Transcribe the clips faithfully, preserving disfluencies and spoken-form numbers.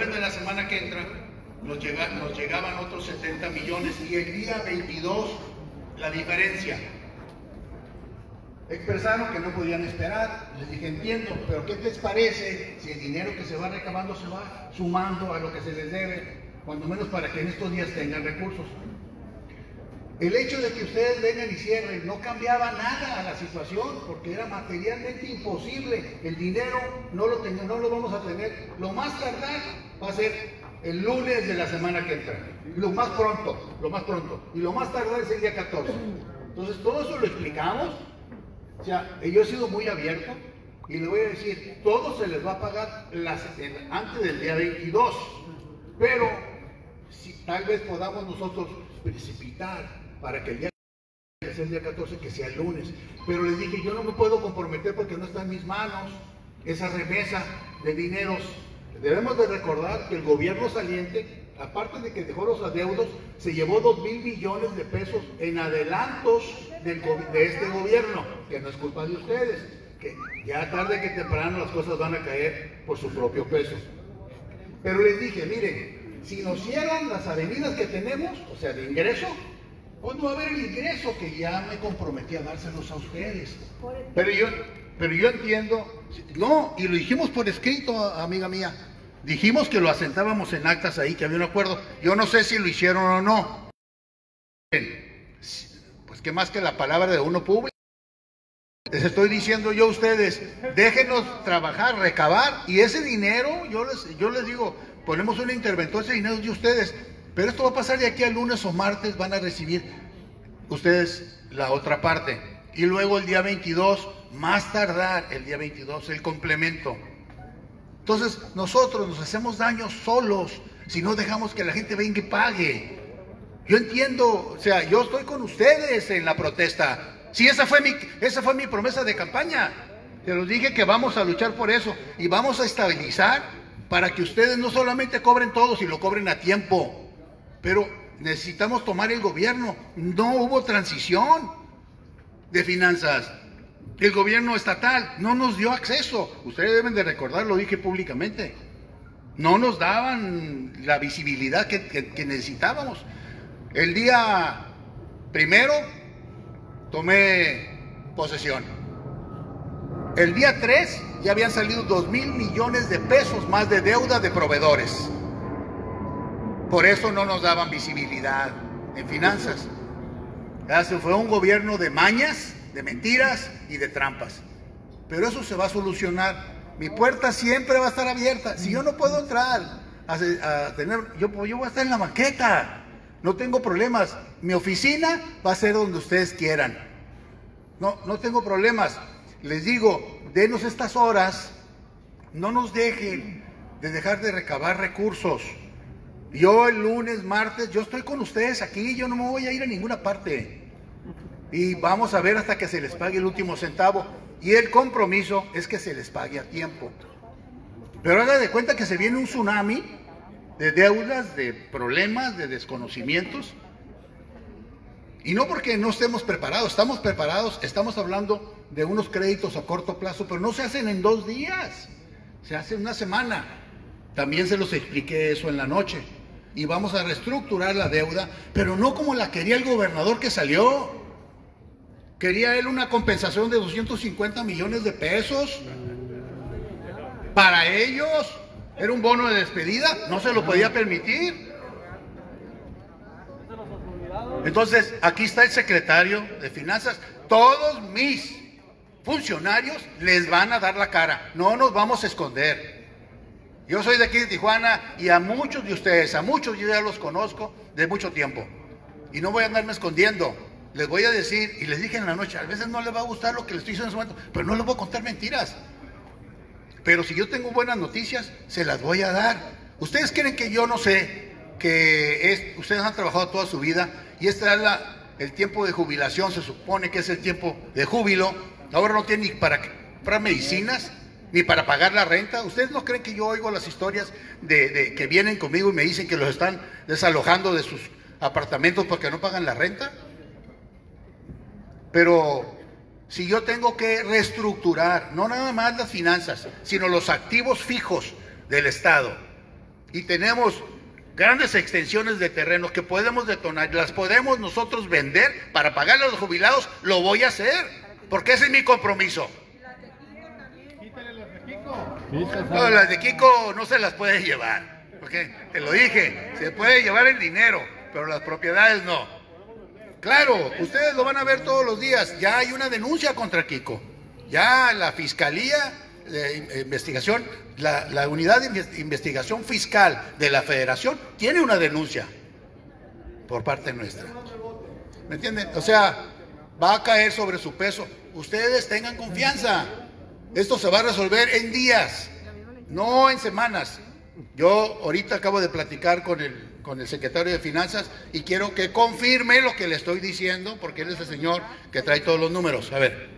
de la semana que entra nos, llega, nos llegaban otros setenta millones y el día veintidós la diferencia. Expresaron que no podían esperar, les dije entiendo, pero ¿qué les parece si el dinero que se va recabando se va sumando a lo que se les debe, cuando menos para que en estos días tengan recursos? El hecho de que ustedes vengan y cierren no cambiaba nada a la situación, porque era materialmente imposible. El dinero no lo, ten, no lo vamos a tener. Lo más tardar va a ser el lunes de la semana que entra. Lo más pronto, lo más pronto. Y lo más tardar es el día catorce. Entonces, todo eso lo explicamos. O sea, yo he sido muy abierto y le voy a decir, todo se les va a pagar las, el, antes del día veintidós. Pero si, tal vez podamos nosotros precipitar para que el día, el día catorce, que sea el lunes. Pero les dije, yo no me puedo comprometer porque no está en mis manos esa remesa de dineros. Debemos de recordar que el gobierno saliente, aparte de que dejó los adeudos, se llevó dos mil millones de pesos en adelantos del, de este gobierno, que no es culpa de ustedes, que ya tarde que temprano las cosas van a caer por su propio peso. Pero les dije, miren, si nos cierran las avenidas que tenemos, o sea, de ingreso, pues no va a haber el ingreso que ya me comprometí a dárselos a ustedes. Pero yo, pero yo entiendo, no, y lo dijimos por escrito, amiga mía, dijimos que lo asentábamos en actas ahí, que había un acuerdo. Yo no sé si lo hicieron o no. Pues qué más que la palabra de uno público. Les estoy diciendo yo a ustedes, déjenos trabajar, recabar, y ese dinero, yo les, yo les digo, ponemos una intervención, ese dinero de ustedes, pero esto va a pasar de aquí al lunes o martes, van a recibir ustedes la otra parte. Y luego el día veintidós, más tardar el día veintidós, el complemento. Entonces, nosotros nos hacemos daño solos, si no dejamos que la gente venga y pague. Yo entiendo, o sea, yo estoy con ustedes en la protesta. Sí, esa fue, mi, esa fue mi promesa de campaña. Se los dije que vamos a luchar por eso y vamos a estabilizar para que ustedes no solamente cobren todo, sino cobren a tiempo. Pero necesitamos tomar el gobierno. No hubo transición de finanzas. El gobierno estatal no nos dio acceso. Ustedes deben de recordar, lo dije públicamente. No nos daban la visibilidad que, que, que necesitábamos. El día primero tomé posesión. El día tres ya habían salido dos mil millones de pesos más de deuda de proveedores. Por eso no nos daban visibilidad en finanzas. Eso fue un gobierno de mañas, de mentiras y de trampas. Pero eso se va a solucionar. Mi puerta siempre va a estar abierta. Si yo no puedo entrar a, a tener... Yo, yo voy a estar en la banqueta. No tengo problemas. Mi oficina va a ser donde ustedes quieran. No, no tengo problemas. Les digo, denos estas horas. No nos dejen de dejar de recabar recursos. Yo el lunes, martes, yo estoy con ustedes aquí. Yo no me voy a ir a ninguna parte. Y vamos a ver hasta que se les pague el último centavo. Y el compromiso es que se les pague a tiempo. Pero hagan de cuenta que se viene un tsunami de deudas, de problemas, de desconocimientos, y no porque no estemos preparados, estamos preparados, estamos hablando de unos créditos a corto plazo, pero no se hacen en dos días, se hacen una semana. También se los expliqué eso en la noche, y vamos a reestructurar la deuda, pero no como la quería el gobernador que salió. Quería él una compensación de doscientos cincuenta millones de pesos para ellos. Era un bono de despedida, no se lo podía permitir. Entonces, aquí está el secretario de Finanzas. Todos mis funcionarios les van a dar la cara. No nos vamos a esconder. Yo soy de aquí de Tijuana y a muchos de ustedes, a muchos yo ya los conozco de mucho tiempo. Y no voy a andarme escondiendo. Les voy a decir, y les dije en la noche, a veces no les va a gustar lo que les estoy diciendo en ese momento, pero no les voy a contar mentiras. Pero si yo tengo buenas noticias, se las voy a dar. Ustedes creen que yo no sé, que es, ustedes han trabajado toda su vida y este es la, el tiempo de jubilación, se supone que es el tiempo de júbilo. Ahora no tienen ni para comprar medicinas, ni para pagar la renta. ¿Ustedes no creen que yo oigo las historias de, de que vienen conmigo y me dicen que los están desalojando de sus apartamentos porque no pagan la renta? Pero... si yo tengo que reestructurar, no nada más las finanzas, sino los activos fijos del Estado, y tenemos grandes extensiones de terrenos que podemos detonar, las podemos nosotros vender para pagarle a los jubilados, lo voy a hacer, porque ese es mi compromiso. No, las de Kiko no se las puede llevar, porque te lo dije, se puede llevar el dinero, pero las propiedades no. Claro, ustedes lo van a ver todos los días, ya hay una denuncia contra Kiko, ya la Fiscalía de Investigación, la, la Unidad de Investigación Fiscal de la Federación tiene una denuncia por parte nuestra, ¿me entienden? O sea, va a caer sobre su peso, ustedes tengan confianza. Esto se va a resolver en días, no en semanas. Yo ahorita acabo de platicar con el, con el secretario de Finanzas y quiero que confirme lo que le estoy diciendo, porque él es el señor que trae todos los números. A ver.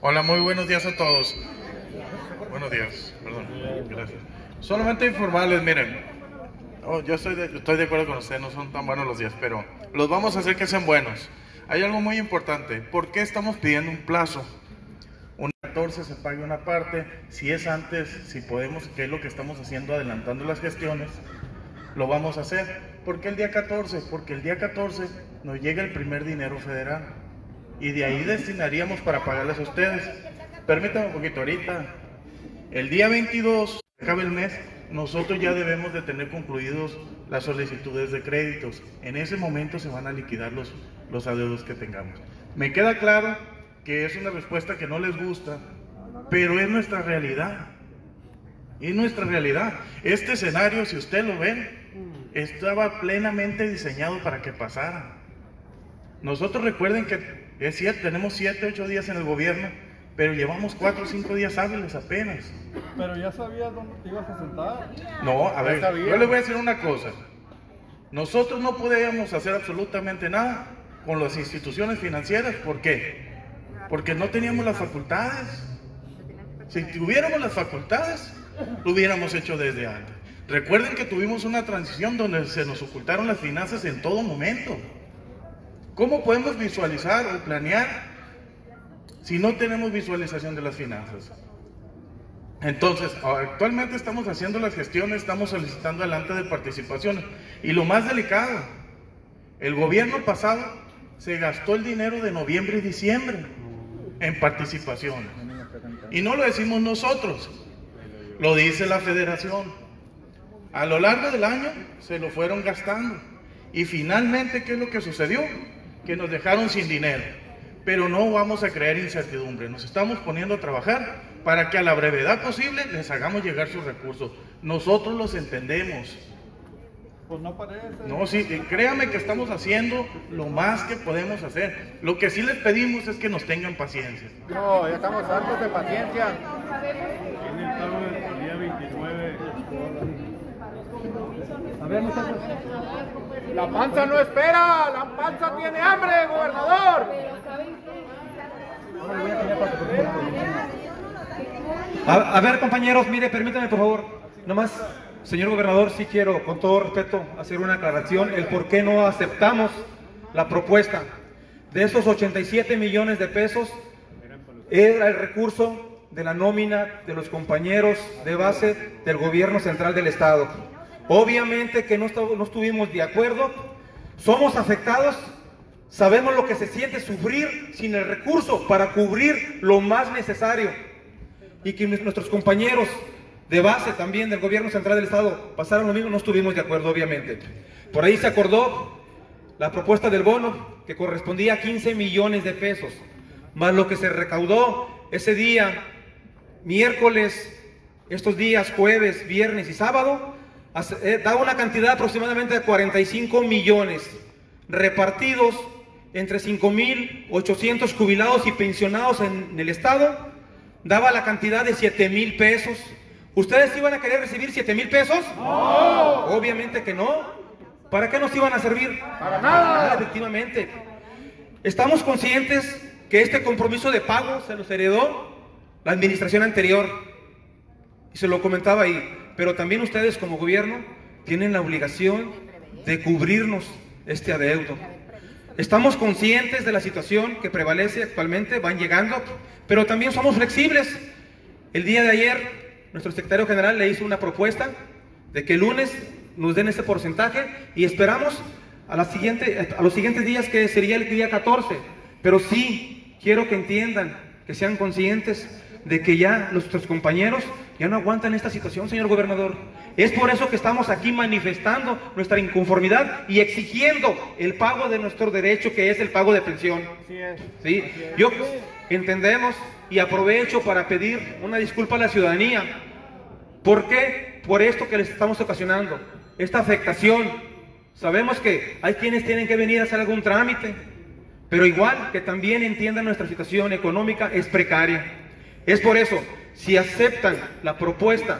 Hola, muy buenos días a todos. Buenos días, perdón, gracias. Solamente informarles, miren, oh, yo estoy de, estoy de acuerdo con ustedes, no son tan buenos los días, pero los vamos a hacer que sean buenos. Hay algo muy importante, ¿por qué estamos pidiendo un plazo? Se pague una parte, si es antes, si podemos, que es lo que estamos haciendo, adelantando las gestiones, lo vamos a hacer. ¿Por qué el día catorce? Porque el día catorce nos llega el primer dinero federal y de ahí destinaríamos para pagarles a ustedes. Permítanme un poquito, ahorita, el día veintidós, acaba el mes, nosotros ya debemos de tener concluidos las solicitudes de créditos. En ese momento se van a liquidar los, los adeudos que tengamos. Me queda claro que es una respuesta que no les gusta, pero es nuestra realidad, es nuestra realidad. Este escenario, si usted lo ve, estaba plenamente diseñado para que pasara. Nosotros, recuerden que es cierto, tenemos siete, ocho días en el gobierno, pero llevamos cuatro o cinco días hábiles apenas. Pero ya sabías dónde te ibas a sentar. No, a ver, yo les voy a decir una cosa. Nosotros no podíamos hacer absolutamente nada con las instituciones financieras, ¿por qué? Porque no teníamos las facultades. Si tuviéramos las facultades, lo hubiéramos hecho desde antes. Recuerden que tuvimos una transición donde se nos ocultaron las finanzas en todo momento. ¿Cómo podemos visualizar o planear si no tenemos visualización de las finanzas? Entonces, actualmente estamos haciendo las gestiones, estamos solicitando adelanto de participaciones. Y lo más delicado, el gobierno pasado se gastó el dinero de noviembre y diciembre en participaciones, y no lo decimos nosotros, lo dice la federación. A lo largo del año se lo fueron gastando y finalmente, ¿qué es lo que sucedió? Que nos dejaron sin dinero. Pero no vamos a crear incertidumbre, nos estamos poniendo a trabajar para que a la brevedad posible les hagamos llegar sus recursos. Nosotros los entendemos. Pues no parece. No, sí, créame que estamos haciendo lo más que podemos hacer. Lo que sí les pedimos es que nos tengan paciencia. No, ya estamos hartos de paciencia. En el pago del día veintinueve. A ver, muchachos. La panza no espera, la panza tiene hambre, gobernador. A, a ver, compañeros, mire, permítanme por favor, nomás. Señor gobernador, sí quiero, con todo respeto, hacer una aclaración, el por qué no aceptamos la propuesta. De esos ochenta y siete millones de pesos, era el recurso de la nómina de los compañeros de base del gobierno central del estado. Obviamente que no, no estuvimos de acuerdo, somos afectados, sabemos lo que se siente sufrir sin el recurso para cubrir lo más necesario. Y que nuestros compañeros de base también del gobierno central del estado pasaron lo mismo, no estuvimos de acuerdo obviamente. Por ahí se acordó la propuesta del bono que correspondía a quince millones de pesos, más lo que se recaudó ese día, miércoles, estos días, jueves, viernes y sábado, da una cantidad aproximadamente de cuarenta y cinco millones, repartidos entre cinco mil ochocientos jubilados y pensionados en el estado, daba la cantidad de siete mil pesos. ¿Ustedes iban a querer recibir siete mil pesos? ¡No! Obviamente que no. ¿Para qué nos iban a servir? ¡Para nada! Ah, efectivamente. Estamos conscientes que este compromiso de pago se los heredó la administración anterior. Y se lo comentaba ahí. Pero también ustedes como gobierno tienen la obligación de cubrirnos este adeudo. Estamos conscientes de la situación que prevalece actualmente, van llegando, pero también somos flexibles. El día de ayer, nuestro secretario general le hizo una propuesta de que el lunes nos den ese porcentaje, y esperamos a, la siguiente, a los siguientes días, que sería el día catorce, pero sí quiero que entiendan, que sean conscientes de que ya nuestros compañeros ya no aguantan esta situación, señor gobernador. Es por eso que estamos aquí manifestando nuestra inconformidad y exigiendo el pago de nuestro derecho, que es el pago de pensión. ¿Sí? Yo entendemos y aprovecho para pedir una disculpa a la ciudadanía. ¿Por qué? Por esto que les estamos ocasionando, esta afectación. Sabemos que hay quienes tienen que venir a hacer algún trámite, pero igual que también entiendan nuestra situación económica es precaria. Es por eso, si aceptan la propuesta,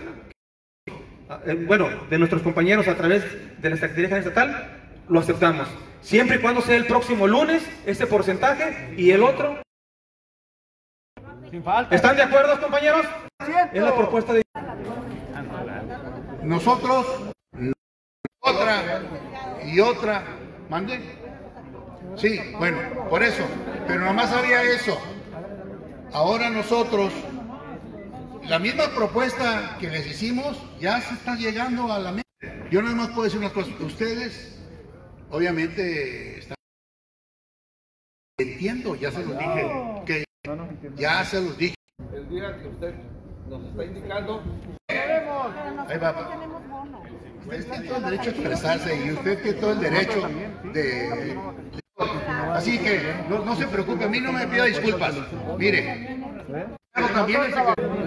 bueno, de nuestros compañeros a través de la Secretaría Estatal, lo aceptamos. Siempre y cuando sea el próximo lunes, este porcentaje y el otro. Sin falta. ¿Están de acuerdo, compañeros? Es la propuesta de... Nosotros, otra y otra, ¿mande? Sí, bueno, por eso, pero nomás había eso. Ahora nosotros, la misma propuesta que les hicimos ya se está llegando a la meta. Yo nada más puedo decir unas cosas. Ustedes, obviamente, están... Entiendo, ya se los dije. Que ya se los dije. El día que usted nos está indicando... Ahí va. Usted tiene todo el derecho a expresarse y usted tiene todo el derecho de... Así que no, no se preocupe, a mí no me pida disculpas. Mire, pero también el secretario...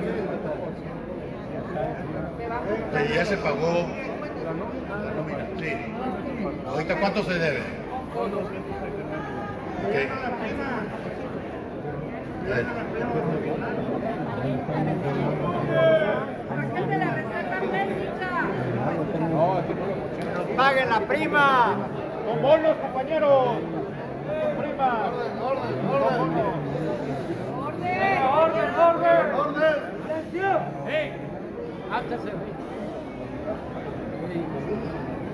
ya se pagó la nómina. Sí. Ahorita, ¿cuánto se debe? Okay. ¡Paguen la prima! ¡Con bonos, compañeros! ¡Con prima! ¡Orden, orden, orden! ¡Orden, orden, orden! ¡Silencio! ¡Eh! ¡Háctase!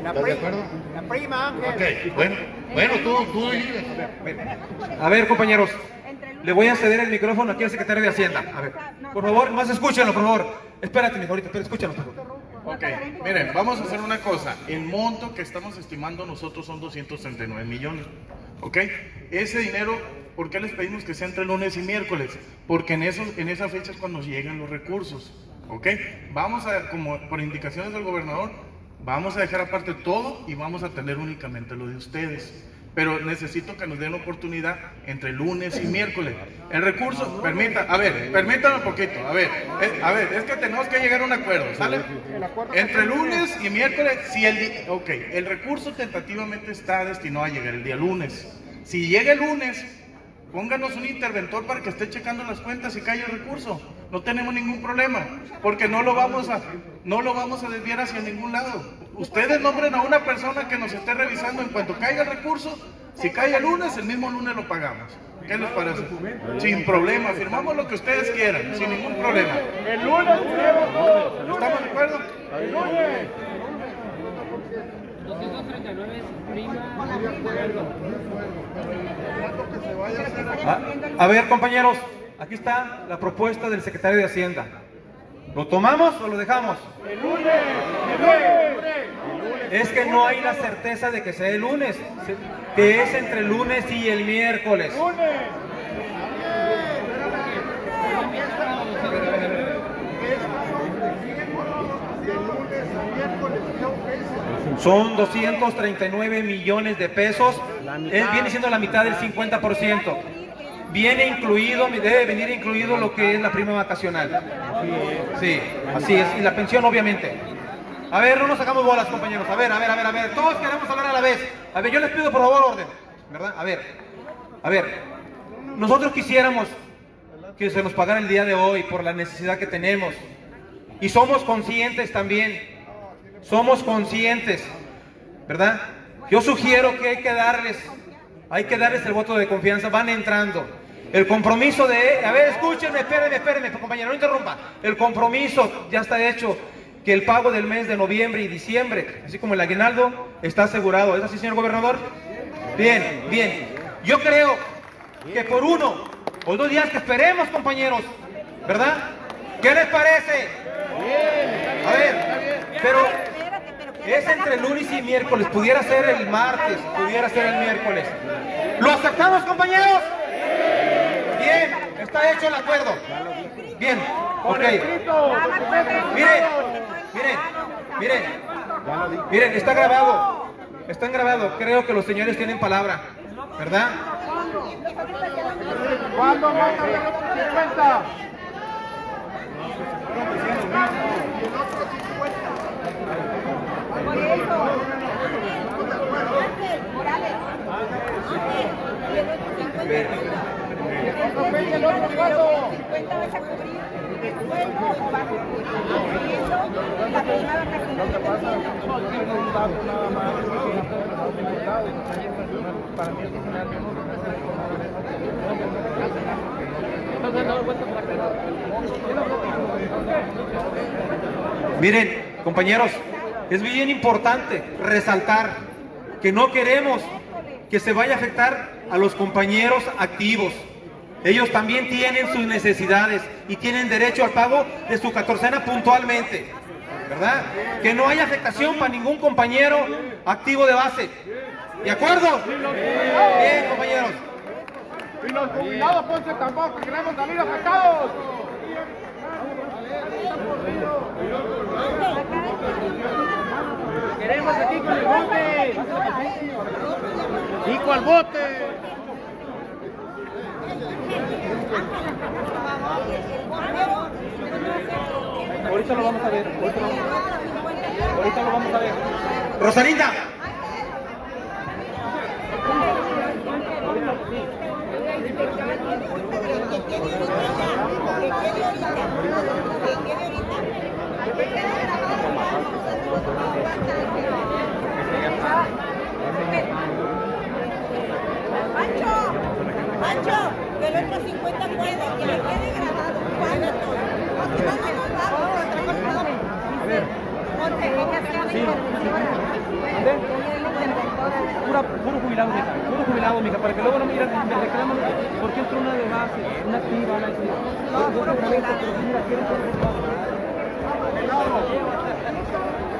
¿Estás de acuerdo? La prima, Ángel. Ok, bueno, bueno, tú, tú dices. A ver, compañeros, le voy a ceder el micrófono aquí al secretario de Hacienda. A ver, por favor, más escúchenlo, por favor. Espérate, mi favorito, pero escúchenlo, por favor. Ok, miren, vamos a hacer una cosa. El monto que estamos estimando nosotros son doscientos sesenta y nueve millones. Ok, ese dinero, ¿por qué les pedimos que sea entre lunes y miércoles? Porque en, esos, en esas fechas es cuando llegan los recursos. Ok, vamos a, como por indicaciones del gobernador, vamos a dejar aparte todo y vamos a tener únicamente lo de ustedes. Pero necesito que nos den oportunidad entre lunes y miércoles. El recurso, permita, a ver, permítame un poquito, a ver, es, a ver, es que tenemos que llegar a un acuerdo, ¿sale? Entre lunes y miércoles, si el, ok, el recurso tentativamente está destinado a llegar el día lunes. Si llega el lunes, pónganos un interventor para que esté checando las cuentas y caiga el recurso. No tenemos ningún problema, porque no lo vamos a, no lo vamos a desviar hacia ningún lado. Ustedes nombren a una persona que nos esté revisando en cuanto caiga el recurso. Si cae el lunes, el mismo lunes lo pagamos. ¿Qué les parece? Sin problema, firmamos lo que ustedes quieran, sin ningún problema. El lunes, ¿estamos de acuerdo? El lunes. doscientos treinta y nueve prima. A ver, compañeros, aquí está la propuesta del secretario de Hacienda. ¿Lo tomamos o lo dejamos? El lunes, el lunes. Es que no hay la certeza de que sea el lunes, que es entre el lunes y el miércoles. Son doscientos treinta y nueve millones de pesos, es, viene siendo la mitad del cincuenta por ciento. Viene incluido, debe venir incluido lo que es la prima vacacional. Sí, así es, y la pensión obviamente. A ver, no nos sacamos bolas, compañeros. A ver, a ver, a ver, a ver. Todos queremos hablar a la vez. A ver, yo les pido por favor orden, ¿verdad? A ver, a ver. Nosotros quisiéramos que se nos pagara el día de hoy por la necesidad que tenemos. Y somos conscientes también. Somos conscientes, ¿verdad? Yo sugiero que hay que darles, hay que darles el voto de confianza. Van entrando. El compromiso de... A ver, escúchenme, espérenme, espérenme, compañero, no interrumpa. El compromiso ya está hecho. Que el pago del mes de noviembre y diciembre, así como el aguinaldo, está asegurado. ¿Es así, señor gobernador? Bien, bien. Yo creo que por uno o dos días que esperemos, compañeros, ¿verdad? ¿Qué les parece? A ver, pero Es entre lunes y miércoles, pudiera ser el martes, pudiera ser el miércoles. ¿Lo aceptamos, compañeros? Bien, está hecho el acuerdo. Bien, ok. Miren, miren, miren, miren, está grabado, están grabados. Creo que los señores tienen palabra, ¿verdad? ¿Cuándo matan el otro cincuenta? Miren, compañeros, es bien importante resaltar que no queremos que se vaya a afectar a los compañeros activos. Ellos también tienen sus necesidades y tienen derecho al pago de su catorcena puntualmente, ¿verdad? Que no haya afectación para ningún compañero activo de base. ¿De acuerdo? Bien, compañeros. Y los jubilados, pues, tampoco queremos salir afectados. Queremos aquí con el bote. Hijo al bote. Ahorita lo vamos a ver. Ahorita lo vamos a ver. Ahorita lo vamos a ver. Rosalinda. Puro jubilado, mija, puro jubilado, mija, para que luego no me digan, me reclaman, ¿por qué entró una de base, una activa, una activa? No, puro jubilado. Mira, quieren todo el